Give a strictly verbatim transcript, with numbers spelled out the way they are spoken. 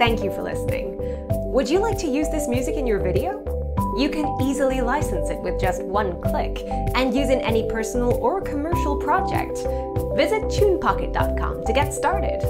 Thank you for listening. Would you like to use this music in your video? You can easily license it with just one click and use in any personal or commercial project. Visit TunePocket dot com to get started.